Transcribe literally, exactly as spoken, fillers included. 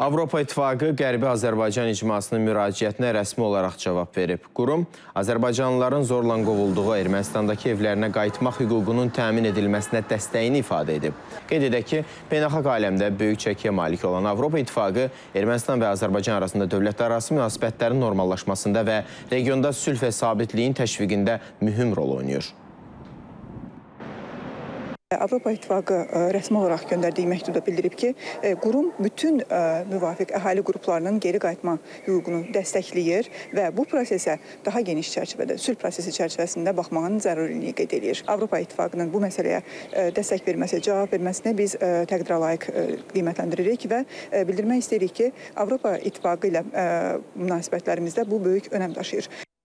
Avropa İttifaqı Qərbi Azərbaycan icmasının müraciətinə rəsmi olaraq cavab verib. Qurum, azərbaycanlıların zorla qovulduğu Ermənistandakı evlərinə qayıtmaq hüququnun təmin edilməsinə dəstəyini ifadə edib. Qeyd edək ki, beynəlxalq aləmdə böyük çəkiyə malik olan Avropa İttifaqı Ermənistan və Azərbaycan arasında dövlətlərarası münasibətlərin normallaşmasında və regionda sülh və sabitliyin təşviqində mühüm rol oynayır. Avropa İttifaqı rəsmi olaraq göndərdiyi məktubda bildirib ki, qurum bütün müvafiq əhali qruplarının geri qayıtma hüququnu dəstəkləyir və bu prosesə daha geniş çərçivədə, sülh prosesi çərçivəsində baxmağın zəruriliyi qeyd edir. Avropa İttifaqının bu məsələyə dəstək verməsi, cavab verməsinə biz təqdirə layiq qiymətləndiririk və bildirmək istəyirik ki, Avropa İttifaqı ilə münasibətlərimizdə bu böyük önəm daşıyır.